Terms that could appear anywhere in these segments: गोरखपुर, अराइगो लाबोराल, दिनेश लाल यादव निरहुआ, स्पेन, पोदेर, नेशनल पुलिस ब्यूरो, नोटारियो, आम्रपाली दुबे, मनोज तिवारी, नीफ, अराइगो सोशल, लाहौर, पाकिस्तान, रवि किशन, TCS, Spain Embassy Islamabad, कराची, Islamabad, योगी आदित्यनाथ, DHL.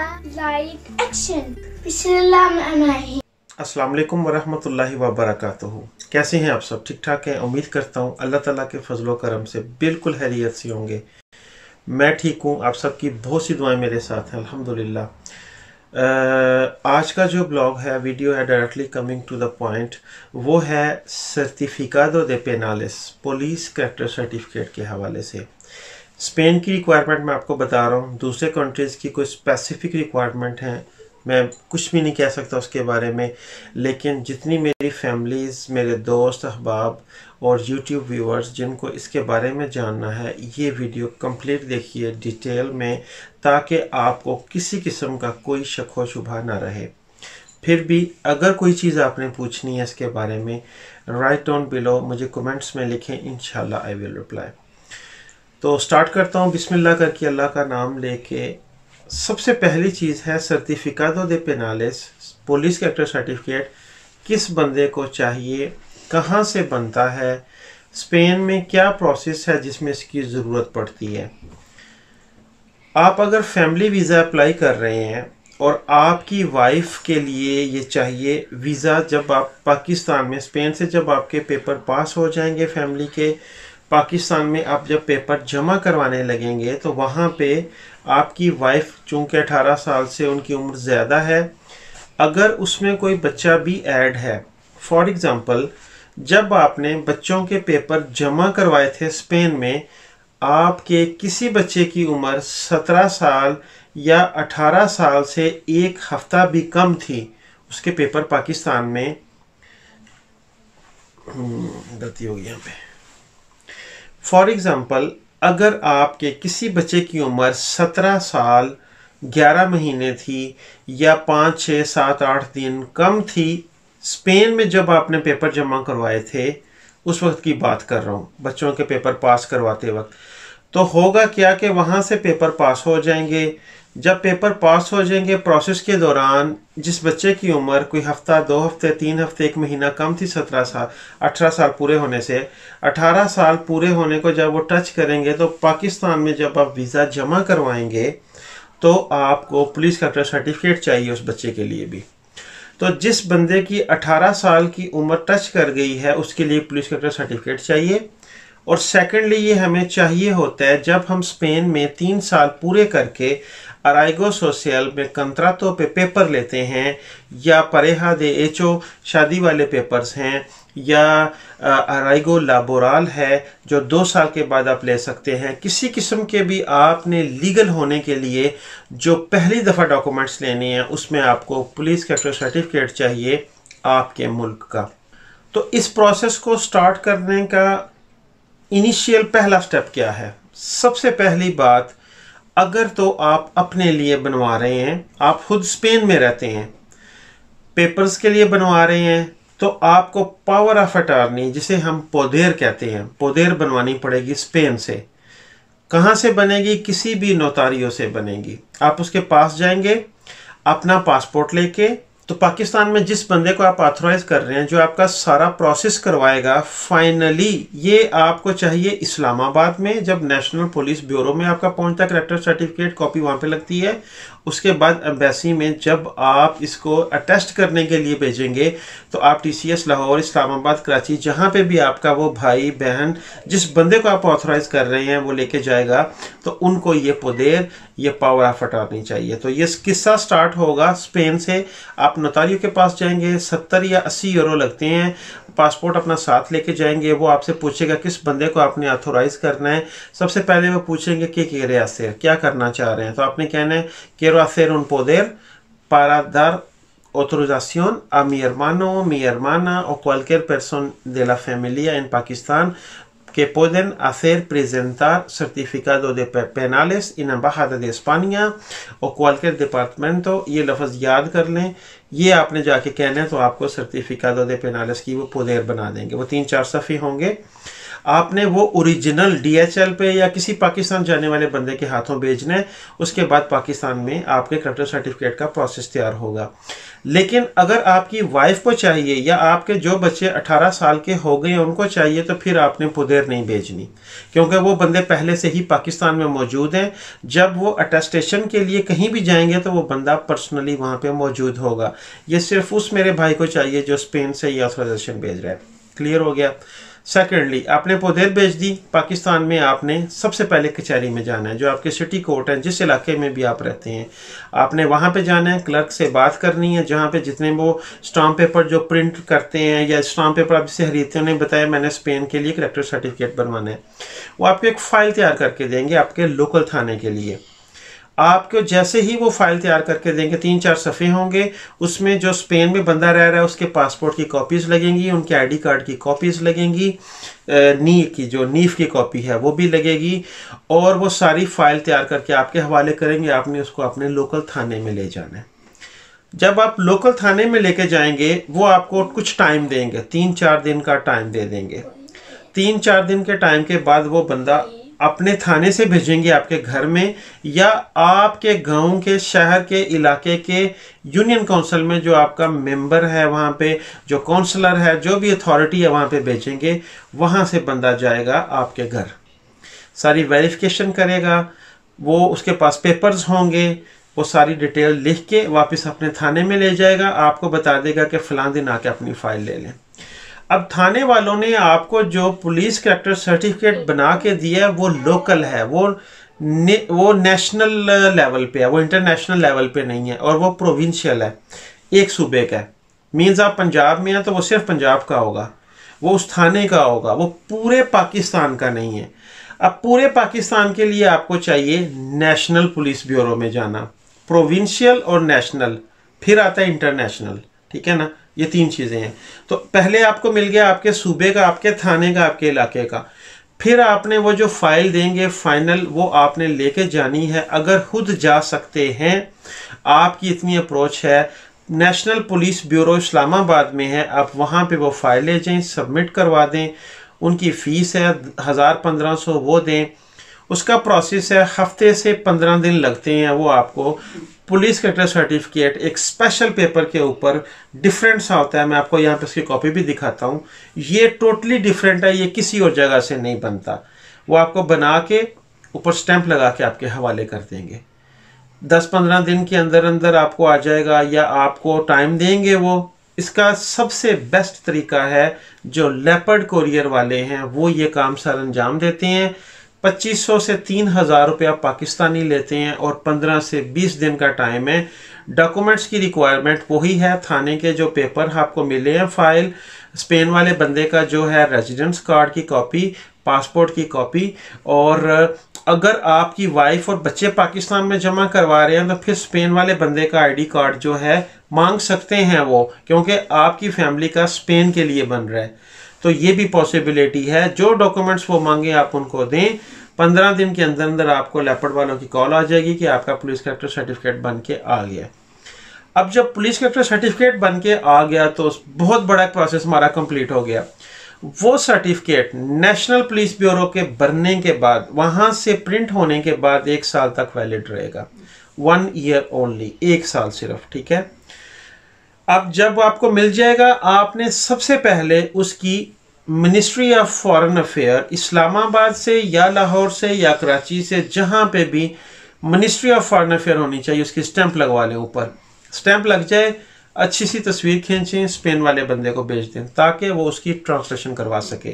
अस्सलाम वालेकुम वरहमतुल्लाहि वबरकातुहू। कैसे हैं आप सब? ठीक ठाक हैं। उम्मीद करता हूँ अल्लाह ताला के फजलो करम से बिल्कुल खैरियत से होंगे। मैं ठीक हूँ, आप सब की बहुत सी दुआएं मेरे साथ हैं अल्हम्दुलिल्लाह। आज का जो ब्लॉग है, वीडियो है, directly coming to the point, वो है सर्टिफिकादो दे पेनालिस, पुलिस कैरेक्टर सर्टिफिकेट के हवाले से। स्पेन की रिक्वायरमेंट मैं आपको बता रहा हूँ, दूसरे कंट्रीज़ की कोई स्पेसिफिक रिक्वायरमेंट हैं मैं कुछ भी नहीं कह सकता उसके बारे में, लेकिन जितनी मेरी फैमिलीज़, मेरे दोस्त, अहबाब और यूट्यूब व्यूअर्स जिनको इसके बारे में जानना है, ये वीडियो कंप्लीट देखिए डिटेल में, ताकि आपको किसी किस्म का कोई शक व शुबा ना रहे। फिर भी अगर कोई चीज़ आपने पूछनी है इसके बारे में, राइट डाउन बिलो, मुझे कमेंट्स में लिखें, इंशाल्लाह आई विल रिप्लाई। तो स्टार्ट करता हूँ बिस्मिल्लाह करके, अल्लाह का नाम लेके। सबसे पहली चीज़ है सर्टिफिकादो दे पेनालिस, पुलिस कैरेक्टर सर्टिफिकेट किस बंदे को चाहिए, कहाँ से बनता है, स्पेन में क्या प्रोसेस है जिसमें इसकी ज़रूरत पड़ती है। आप अगर फैमिली वीज़ा अप्लाई कर रहे हैं और आपकी वाइफ के लिए ये चाहिए वीज़ा, जब आप पाकिस्तान में, स्पेन से जब आपके पेपर पास हो जाएंगे फैमिली के, पाकिस्तान में आप जब पेपर जमा करवाने लगेंगे तो वहाँ पे आपकी वाइफ, चूँकि 18 साल से उनकी उम्र ज़्यादा है, अगर उसमें कोई बच्चा भी ऐड है, फॉर एग्ज़ाम्पल जब आपने बच्चों के पेपर जमा करवाए थे स्पेन में, आपके किसी बच्चे की उम्र 17 साल या 18 साल से एक हफ़्ता भी कम थी, उसके पेपर पाकिस्तान में, गलती हो गई यहाँ पे, फॉर एग्ज़ाम्पल अगर आपके किसी बच्चे की उम्र 17 साल 11 महीने थी या 5, 6, 7, 8 दिन कम थी स्पेन में जब आपने पेपर जमा करवाए थे, उस वक्त की बात कर रहा हूँ, बच्चों के पेपर पास करवाते वक्त, तो होगा क्या कि वहाँ से पेपर पास हो जाएंगे। जब पेपर पास हो जाएंगे, प्रोसेस के दौरान जिस बच्चे की उम्र कोई हफ़्ता, 2 हफ़्ते, 3 हफ़्ते, 1 महीना कम थी 18 साल पूरे होने से, 18 साल पूरे होने को जब वो टच करेंगे, तो पाकिस्तान में जब आप वीज़ा जमा करवाएंगे तो आपको पुलिस कैरेक्टर सर्टिफिकेट चाहिए उस बच्चे के लिए भी। तो जिस बंदे की 18 साल की उम्र टच कर गई है, उसके लिए पुलिस कैरेक्टर सर्टिफिकेट चाहिए। और सेकेंडली ये हमें चाहिए होता है जब हम स्पेन में 3 साल पूरे करके अराइगो सोशल में कंत्रातों पे पेपर लेते हैं, या परेहा दे एचओ शादी वाले पेपर्स हैं, या अराइगो लाबोराल है जो 2 साल के बाद आप ले सकते हैं। किसी किस्म के भी आपने लीगल होने के लिए जो पहली दफ़ा डॉक्यूमेंट्स लेने हैं, उसमें आपको पुलिस कैरेक्टर सर्टिफिकेट चाहिए आपके मुल्क का। तो इस प्रोसेस को स्टार्ट करने का इनिशियल पहला स्टेप क्या है? सबसे पहली बात, अगर तो आप अपने लिए बनवा रहे हैं, आप खुद स्पेन में रहते हैं, पेपर्स के लिए बनवा रहे हैं, तो आपको पावर ऑफ अटॉर्नी, जिसे हम पोदेर कहते हैं, पोदेर बनवानी पड़ेगी स्पेन से। कहाँ से बनेगी? किसी भी नोटारियो से बनेगी। आप उसके पास जाएंगे अपना पासपोर्ट लेके। तो पाकिस्तान में जिस बंदे को आप ऑथराइज़ कर रहे हैं, जो आपका सारा प्रोसेस करवाएगा फाइनली, ये आपको चाहिए इस्लामाबाद में। जब नेशनल पुलिस ब्यूरो में आपका पहुंचता कैरेक्टर सर्टिफिकेट, कॉपी वहां पे लगती है, उसके बाद एम्बेसी में जब आप इसको अटेस्ट करने के लिए भेजेंगे, तो आप TCS लाहौर, इस्लामाबाद, कराची, जहाँ पे भी आपका वो भाई बहन, जिस बंदे को आप ऑथराइज़ कर रहे हैं, वो लेके जाएगा, तो उनको ये पोदेर, ये पावर ऑफ अटॉर्नी चाहिए। तो ये किस्सा स्टार्ट होगा स्पेन से। आप नोटारियो के पास जाएंगे, 70 या 80 यूरो लगते हैं, पासपोर्ट अपना साथ लेके जाएंगे। वो आपसे पूछेगा किस बंदे को आपने ऑथोराइज करना है। सबसे पहले वो पूछेंगे कि केरे आसेर, क्या करना चाह रहे हैं, तो आपने कहना है केरो आसेर उन पोदेर पारा दार autorización a mi hermano, mi hermana o cualquier persona de la familia en Pakistán que pueden hacer presentar certificado de penales en embajada de España o cualquier departamento। ये लफ्ज़ याद कर लें, ये आपने जाके कहना है, तो आपको सर्टिफिकादो दे पेनालिस की वो पोदेर बना देंगे। वो 3-4 सफ़े होंगे। आपने वो ओरिजिनल DHL पे या किसी पाकिस्तान जाने वाले बंदे के हाथों भेजना है। उसके बाद पाकिस्तान में आपके करेक्टर सर्टिफिकेट का प्रोसेस तैयार होगा। लेकिन अगर आपकी वाइफ को चाहिए या आपके जो बच्चे 18 साल के हो गए उनको चाहिए तो फिर आपने पुदेर नहीं भेजनी, क्योंकि वो बंदे पहले से ही पाकिस्तान में मौजूद हैं। जब वो अटेस्टेशन के लिए कहीं भी जाएंगे तो वो बंदा पर्सनली वहाँ पे मौजूद होगा। ये सिर्फ उस मेरे भाई को चाहिए जो स्पेन से ये ऑथराइजेशन भेज रहा है। क्लियर हो गया। सेकेंडली, आपने पुदेर भेज दी, पाकिस्तान में आपने सबसे पहले कचहरी में जाना है, जो आपके सिटी कोर्ट है, जिस इलाके में भी आप रहते हैं आपने वहाँ पे जाना है, क्लर्क से बात करनी है, जहाँ पे जितने वो स्टाम्प पेपर जो प्रिंट करते हैं या स्टाम्प पेपर आप जिसे हरीतियों ने बताया मैंने स्पेन के लिए करेक्टर सर्टिफिकेट बनवाना है, वो आपको एक फ़ाइल तैयार करके देंगे आपके लोकल थाने के लिए। आपको जैसे ही वो फाइल तैयार करके देंगे 3-4 सफ़े होंगे, उसमें जो स्पेन में बंदा रह रहा है उसके पासपोर्ट की कॉपीज़ लगेंगी, उनके आईडी कार्ड की कॉपीज़ लगेंगी, नीफ की कॉपी है वो भी लगेगी, और वो सारी फ़ाइल तैयार करके आपके हवाले करेंगे। आपने उसको अपने लोकल थाने में ले जाना है। जब आप लोकल थाने में लेके जाएंगे वो आपको कुछ टाइम देंगे, 3-4 दिन का टाइम दे देंगे। 3-4 दिन के टाइम के बाद वो बंदा अपने थाने से भेजेंगे आपके घर में या आपके गांव के, शहर के, इलाके के यूनियन काउंसिल में जो आपका मेंबर है वहाँ पे, जो काउंसलर है, जो भी अथॉरिटी है वहाँ पे भेजेंगे। वहाँ से बंदा जाएगा आपके घर, सारी वेरिफिकेशन करेगा वो, उसके पास पेपर्स होंगे, वो सारी डिटेल लिख के वापस अपने थाने में ले जाएगा। आपको बता देगा कि फ़लाँ दिन आके अपनी फ़ाइल ले लें। अब थाने वालों ने आपको जो पुलिस करेक्टर सर्टिफिकेट बना के दिया है वो लोकल है, वो नेशनल लेवल पे है, वो इंटरनेशनल लेवल पे नहीं है, और वो प्रोविंशियल है, एक सूबे का है। मीन्स आप पंजाब में हैं तो वो सिर्फ पंजाब का होगा, वो उस थाने का होगा, वो पूरे पाकिस्तान का नहीं है। अब पूरे पाकिस्तान के लिए आपको चाहिए नेशनल पुलिस ब्यूरो में जाना, प्रोविंशियल और नेशनल, फिर आता है इंटरनेशनल, ठीक है ना। ये 3 चीज़ें हैं। तो पहले आपको मिल गया आपके सूबे का, आपके थाने का, आपके इलाके का। फिर आपने वो जो फाइल देंगे फाइनल, वो आपने लेके जानी है। अगर खुद जा सकते हैं, आपकी इतनी अप्रोच है, नेशनल पुलिस ब्यूरो इस्लामाबाद में है, आप वहाँ पे वो फाइल ले जाएं, सबमिट करवा दें। उनकी फ़ीस है 1000-1500 वो दें। उसका प्रोसेस है, हफ्ते से 15 दिन लगते हैं। वो आपको पुलिस करेक्टर सर्टिफिकेट एक स्पेशल पेपर के ऊपर डिफरेंट सा होता है, मैं आपको यहाँ पे इसकी कॉपी भी दिखाता हूँ। ये टोटली डिफरेंट है, ये किसी और जगह से नहीं बनता। वो आपको बना के ऊपर स्टैंप लगा के आपके हवाले कर देंगे। 10-15 दिन के अंदर अंदर आपको आ जाएगा या आपको टाइम देंगे वो। इसका सबसे बेस्ट तरीका है जो लेपर्ड कोरियर वाले हैं वो ये काम सर अंजाम देते हैं। 2500 से 3000 रुपया पाकिस्तानी लेते हैं और 15 से 20 दिन का टाइम है। डॉक्यूमेंट्स की रिक्वायरमेंट वही है, थाने के जो पेपर आपको मिले हैं, फाइल, स्पेन वाले बंदे का जो है रेजिडेंस कार्ड की कॉपी, पासपोर्ट की कॉपी, और अगर आपकी वाइफ और बच्चे पाकिस्तान में जमा करवा रहे हैं तो फिर स्पेन वाले बंदे का आईडी कार्ड जो है मांग सकते हैं वो, क्योंकि आपकी फैमिली का स्पेन के लिए बन रहा है। तो ये भी पॉसिबिलिटी है। जो डॉक्यूमेंट्स वो मांगे आप उनको दें। 15 दिन के अंदर अंदर आपको लेपर्ड वालों की कॉल आ जाएगी कि आपका पुलिस करेक्टर सर्टिफिकेट बन के आ गया। अब जब पुलिस करेक्टर सर्टिफिकेट बन के आ गया तो बहुत बड़ा प्रोसेस हमारा कंप्लीट हो गया। वो सर्टिफिकेट नेशनल पुलिस ब्यूरो के बनने के बाद, वहाँ से प्रिंट होने के बाद 1 साल तक वैलिड रहेगा। 1 ईयर ओनली, 1 साल सिर्फ, ठीक है। अब जब आपको मिल जाएगा, आपने सबसे पहले उसकी ministry of foreign affair Islamabad से या लाहौर से या कराची से, जहाँ पे भी मिनिस्ट्री ऑफ फॉरेन अफेयर होनी चाहिए, उसकी स्टैंप लगवा लें। ऊपर स्टैंप लग जाए, अच्छी सी तस्वीर खींचें, स्पेन वाले बंदे को भेज दें ताकि वो उसकी ट्रांसलेशन करवा सके।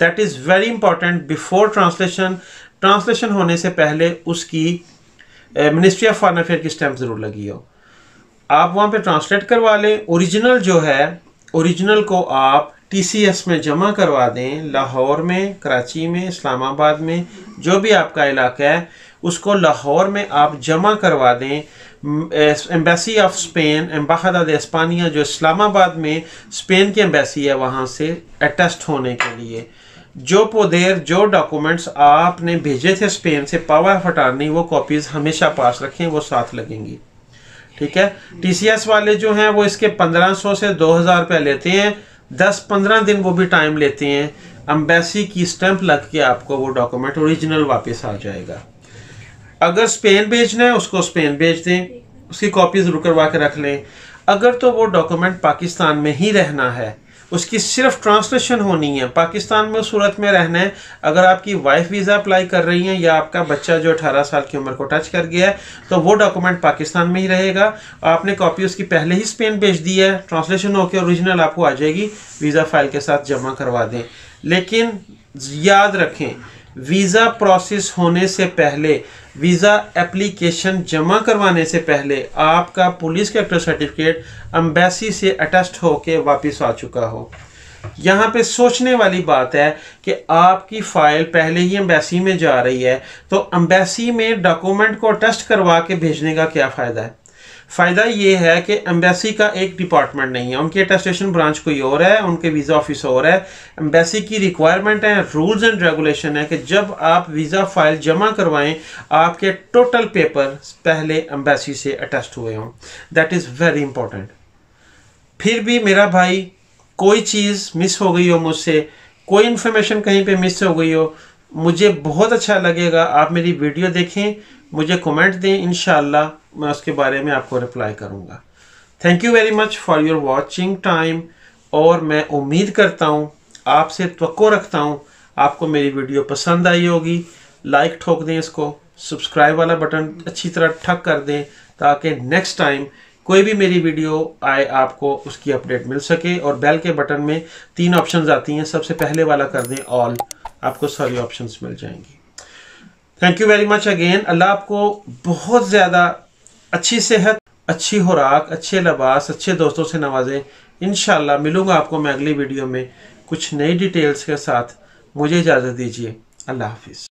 That is very important. Before translation होने से पहले उसकी मिनिस्ट्री ऑफ फॉरेन अफेयर की स्टैंप ज़रूर लगी हो। आप वहाँ पे ट्रांसलेट करवा लें। ओरिजिनल जो है, ओरिजिनल को आप TCS में जमा करवा दें, लाहौर में, कराची में, इस्लामाबाद में, जो भी आपका इलाका है। उसको लाहौर में आप जमा करवा दें। एम्बेसी ऑफ स्पेन, एम्बाखदा दे इस्पानिया, जो इस्लामाबाद में स्पेन की एम्बेसी है, वहाँ से अटेस्ट होने के लिए। जो पुदेर, जो डॉक्यूमेंट्स आपने भेजे थे स्पेन से पावर ऑफ अटॉर्नी, वो कॉपीज़ हमेशा पास रखें, वो साथ लगेंगी, ठीक है। TCS वाले जो हैं वो इसके 1500 से 2000 रुपये लेते हैं। 10-15 दिन वो भी टाइम लेते हैं। एम्बेसी की स्टैंप लग के आपको वो डॉक्यूमेंट ओरिजिनल वापस आ जाएगा। अगर स्पेन भेजना है उसको स्पेन भेज दें, उसकी कॉपी जरूर करवा के रख लें। अगर तो वो डॉक्यूमेंट पाकिस्तान में ही रहना है, उसकी सिर्फ ट्रांसलेशन होनी है, पाकिस्तान में उस सूरत में रहना है। अगर आपकी वाइफ वीज़ा अप्लाई कर रही है या आपका बच्चा जो 18 साल की उम्र को टच कर गया है तो वो डॉक्यूमेंट पाकिस्तान में ही रहेगा। आपने कॉपी उसकी पहले ही स्पेन भेज दी है, ट्रांसलेशन होकर ओरिजिनल आपको आ जाएगी, वीज़ा फाइल के साथ जमा करवा दें। लेकिन याद रखें, वीज़ा प्रोसेस होने से पहले, वीज़ा एप्लीकेशन जमा करवाने से पहले आपका पुलिस कैरेक्टर सर्टिफिकेट एम्बेसी से अटैच होके वापस आ चुका हो। यहाँ पे सोचने वाली बात है कि आपकी फ़ाइल पहले ही एम्बेसी में जा रही है तो एम्बेसी में डॉक्यूमेंट को अटैच करवा के भेजने का क्या फ़ायदा है। फ़ायदा ये है कि एम्बेसी का एक डिपार्टमेंट नहीं है, उनकी अटेस्टेशन ब्रांच कोई और है, उनके वीज़ा ऑफिस और है। एम्बेसी की रिक्वायरमेंट है, रूल्स एंड रेगुलेशन है कि जब आप वीज़ा फाइल जमा करवाएं आपके टोटल पेपर पहले एम्बेसी से अटैच हुए हों। That is very important. फिर भी मेरा भाई कोई चीज़ मिस हो गई हो, मुझसे कोई इन्फॉर्मेशन कहीं पर मिस हो गई हो, मुझे बहुत अच्छा लगेगा आप मेरी वीडियो देखें, मुझे कमेंट दें, इंशाल्लाह मैं उसके बारे में आपको रिप्लाई करूँगा। Thank you very much for your watching time, और मैं उम्मीद करता हूँ, आपसे तवक्को रखता हूँ आपको मेरी वीडियो पसंद आई होगी। लाइक ठोक दें, इसको सब्सक्राइब वाला बटन अच्छी तरह ठक कर दें ताकि नेक्स्ट टाइम कोई भी मेरी वीडियो आए आपको उसकी अपडेट मिल सके। और बेल के बटन में 3 ऑप्शंस आती हैं, सबसे पहले वाला कर दें ऑल, आपको सारी ऑप्शंस मिल जाएंगी। Thank you very much again. Allah आपको बहुत ज़्यादा अच्छी सेहत, अच्छी खुराक, अच्छे लिबास, अच्छे दोस्तों से नवाजें। इंशाल्लाह मिलूँगा आपको मैं अगली वीडियो में कुछ नई डिटेल्स के साथ। मुझे इजाज़त दीजिए, अल्लाह हाफिज़।